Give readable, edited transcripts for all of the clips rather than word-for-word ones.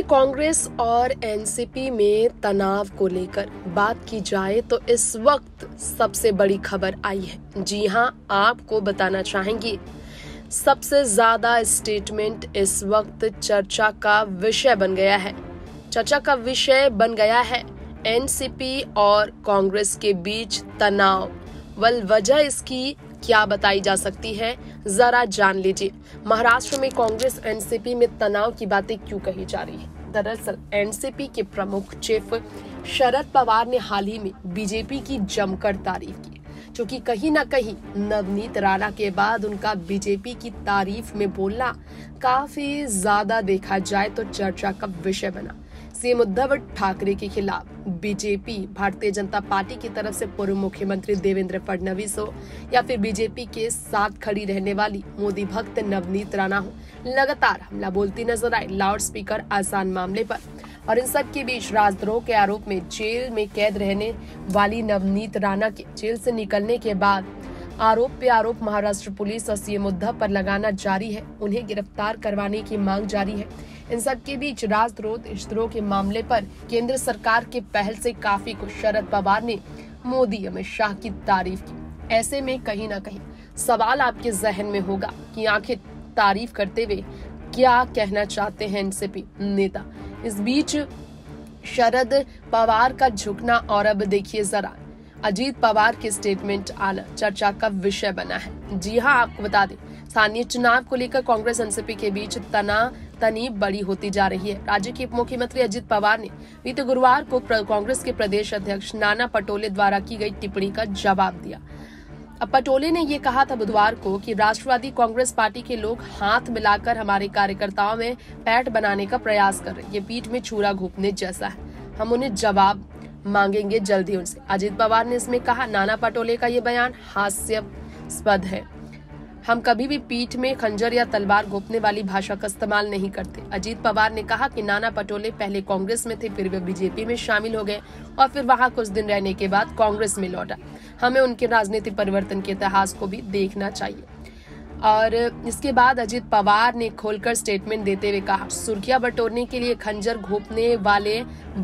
वहीं कांग्रेस और एनसीपी में तनाव को लेकर बात की जाए तो इस वक्त सबसे बड़ी खबर आई है। जी हां, आपको बताना चाहेंगे सबसे ज्यादा स्टेटमेंट इस वक्त चर्चा का विषय बन गया है। एनसीपी और कांग्रेस के बीच तनाव, वजह इसकी क्या बताई जा सकती है, जरा जान लीजिए। महाराष्ट्र में कांग्रेस एनसीपी में तनाव की बातें क्यों कही जा रही है? दरअसल एनसीपी के प्रमुख चीफ शरद पवार ने हाल ही में बीजेपी की जमकर तारीफ की, क्योंकि कहीं ना कहीं नवनीत राणा के बाद उनका बीजेपी की तारीफ में बोलना काफी ज्यादा देखा जाए तो चर्चा का विषय बना। सीएम उद्धव ठाकरे के खिलाफ बीजेपी, भारतीय जनता पार्टी की तरफ से पूर्व मुख्यमंत्री देवेंद्र फडनवीस हो या फिर बीजेपी के साथ खड़ी रहने वाली मोदी भक्त नवनीत राणा हो, लगातार हमला बोलती नजर आए लाउड स्पीकर आसान मामले पर। और इन सब के बीच राजद्रोह के आरोप में जेल में कैद रहने वाली नवनीत राणा के जेल से निकलने के बाद आरोप पे आरोप महाराष्ट्र पुलिस और सीएम उद्धव पर लगाना जारी है, उन्हें गिरफ्तार करवाने की मांग जारी है। इन सब के बीच राजद्रोह देशद्रोह के मामले पर केंद्र सरकार के पहल से काफी कुछ शरद पवार ने मोदी, अमित शाह की तारीफ की। ऐसे में कहीं ना कहीं सवाल आपके जहन में होगा कि आखिर तारीफ करते हुए क्या कहना चाहते हैं एनसीपी नेता। इस बीच शरद पवार का झुकना और अब देखिए जरा अजित पवार के स्टेटमेंट आना चर्चा का विषय बना है। जी हां, आपको बता दें स्थानीय चुनाव को लेकर कांग्रेस एनसीपी के बीच तनातनी बड़ी होती जा रही है। राज्य के उप मुख्यमंत्री अजित पवार ने बीते गुरुवार को कांग्रेस के प्रदेश अध्यक्ष नाना पटोले द्वारा की गई टिप्पणी का जवाब दिया। अब पटोले ने ये कहा था बुधवार को कि राष्ट्रवादी कांग्रेस पार्टी के लोग हाथ मिलाकर हमारे कार्यकर्ताओं में पैठ बनाने का प्रयास कर रहे, ये पीठ में छुरा घोंपने जैसा है, हम उन्हें जवाब मांगेंगे जल्दी उनसे। अजित पवार ने इसमें कहा नाना पटोले का ये बयान हास्यास्पद है, हम कभी भी पीठ में खंजर या तलवार घोंपने वाली भाषा का इस्तेमाल नहीं करते। अजित पवार ने कहा कि नाना पटोले पहले कांग्रेस में थे, फिर वे बीजेपी में शामिल हो गए और फिर वहां कुछ दिन रहने के बाद कांग्रेस में लौटा। हमें उनके राजनीतिक परिवर्तन के इतिहास को भी देखना चाहिए। और इसके बाद अजित पवार ने खोलकर स्टेटमेंट देते हुए कहा सुर्खियां बटोरने के लिए खंजर घोंपने वाले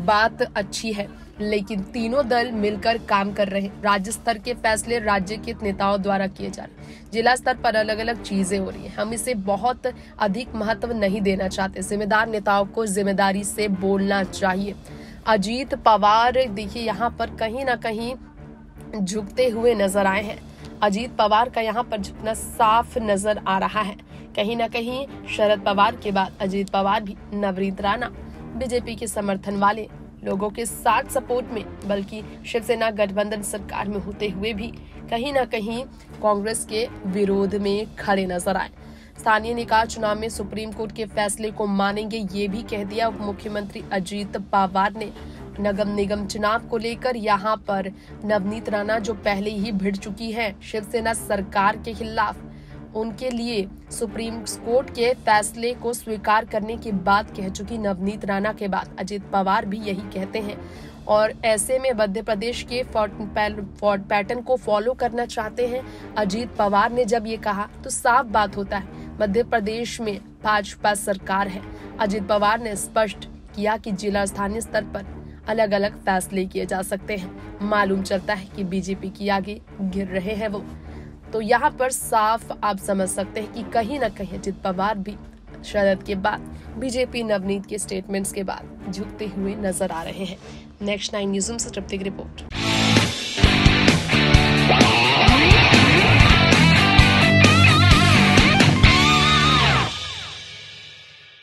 बात अच्छी है, लेकिन तीनों दल मिलकर काम कर रहे हैं। राज्य स्तर के फैसले राज्य के नेताओं द्वारा किए जा रहे हैं, जिला स्तर पर अलग अलग चीजें हो रही हैं। हम इसे बहुत अधिक महत्व नहीं देना चाहते, जिम्मेदार नेताओं को जिम्मेदारी से बोलना चाहिए। अजित पवार देखिए यहाँ पर कहीं ना कहीं झुकते हुए नजर आए हैं। अजित पवार का यहाँ पर झुकना साफ नजर आ रहा है। कहीं ना कहीं शरद पवार के बाद अजित पवार भी नवनीत राणा, बीजेपी के समर्थन वाले लोगों के साथ सपोर्ट में, बल्कि शिवसेना गठबंधन सरकार में होते हुए भी कहीं ना कहीं कांग्रेस के विरोध में खड़े नजर आए। स्थानीय निकाय चुनाव में सुप्रीम कोर्ट के फैसले को मानेंगे, ये भी कह दिया उप मुख्यमंत्री अजित पवार ने। नगर निगम चुनाव को लेकर यहाँ पर नवनीत राणा जो पहले ही भिड़ चुकी है शिवसेना सरकार के खिलाफ, उनके लिए सुप्रीम कोर्ट के फैसले को स्वीकार करने की बात कह चुकी नवनीत राणा के बाद अजित पवार भी यही कहते हैं। और ऐसे में मध्य प्रदेश के पैटर्न को फॉलो करना चाहते हैं। अजित पवार ने जब ये कहा तो साफ बात होता है मध्य प्रदेश में भाजपा सरकार है। अजित पवार ने स्पष्ट किया कि जिला स्थानीय स्तर पर अलग अलग फैसले किए जा सकते हैं। मालूम चलता है कि बीजेपी की आगे गिर रहे हैं वो, तो यहाँ पर साफ आप समझ सकते हैं कि कहीं ना कहीं अजित पवार भी शरद के बाद, बीजेपी नवनीत के स्टेटमेंट्स के बाद झुकते हुए नजर आ रहे हैं। नेक्स्ट 9 न्यूज़ से तृप्ति की रिपोर्ट।